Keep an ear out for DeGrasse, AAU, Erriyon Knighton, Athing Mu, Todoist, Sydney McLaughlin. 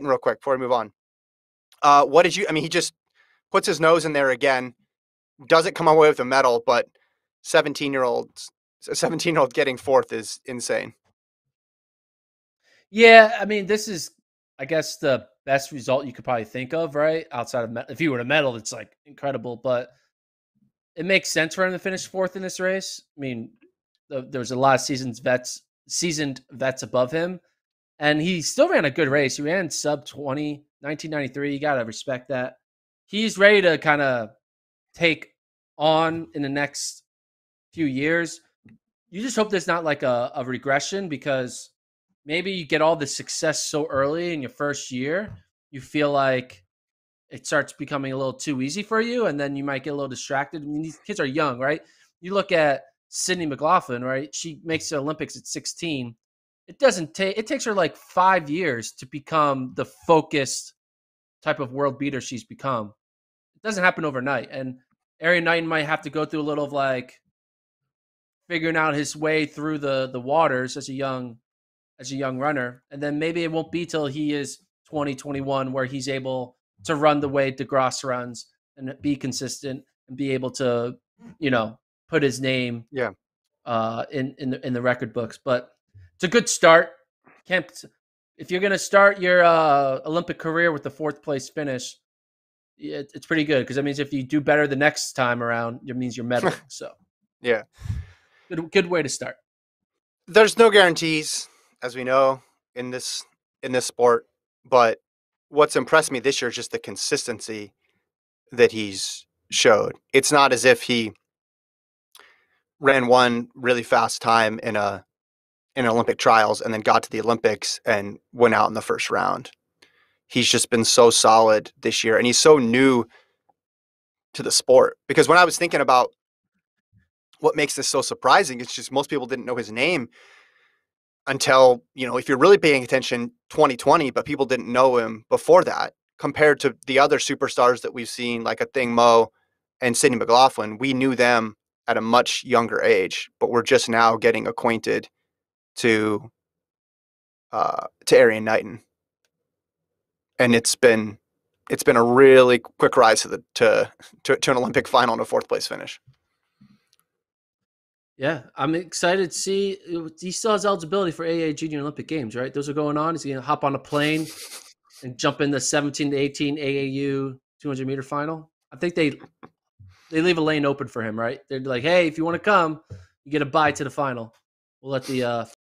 real quick before we move on. What did you, I mean, he just puts his nose in there again, doesn't come away with a medal, but 17-year-old getting fourth is insane. Yeah, I mean, this is, I guess, the best result you could probably think of, right? Outside of, if you were to medal, it's like incredible, but it makes sense for him to finish fourth in this race. I mean, there's a lot of seasoned vets above him, and he still ran a good race. He ran sub 20, 1993. You got to respect that. He's ready to kind of take on in the next few years. You just hope there's not like a regression, because maybe you get all the success so early in your first year, you feel like it starts becoming a little too easy for you, and then you might get a little distracted. I mean, these kids are young, right? You look at Sydney McLaughlin, right? She makes the Olympics at 16. It takes her like 5 years to become the focused type of world beater she's become. It doesn't happen overnight. And Erriyon Knighton might have to go through a little of like figuring out his way through the waters as a young runner. And then maybe it won't be till he is 20, 21, where he's able to run the way DeGrasse runs and be consistent and be able to, you know, put his name in the record books. But it's a good start. If you're going to start your Olympic career with the fourth place finish, it's pretty good, because that means if you do better the next time around, it means you're medaling. So yeah, good way to start. There's no guarantees, as we know, in this sport, but what's impressed me this year is just the consistency that he's showed. It's not as if he ran one really fast time in Olympic trials and then got to the Olympics and went out in the first round. He's just been so solid this year, and he's so new to the sport. Because when I was thinking about what makes this so surprising, it's just most people didn't know his name until, you know, if you're really paying attention, 2020, but people didn't know him before that. Compared to the other superstars that we've seen, like Athing Mu and Sydney McLaughlin, we knew them at a much younger age, but we're just now getting acquainted to Erriyon Knighton, and it's been a really quick rise to an Olympic final and a fourth place finish. Yeah, I'm excited to see. He still has eligibility for AA Junior Olympic Games, right? Those are going on. Is he gonna hop on a plane and jump in the 17 to 18 AAU 200-meter final? I think they leave a lane open for him, right? They're like, hey, if you want to come, you get a bye to the final. We'll let the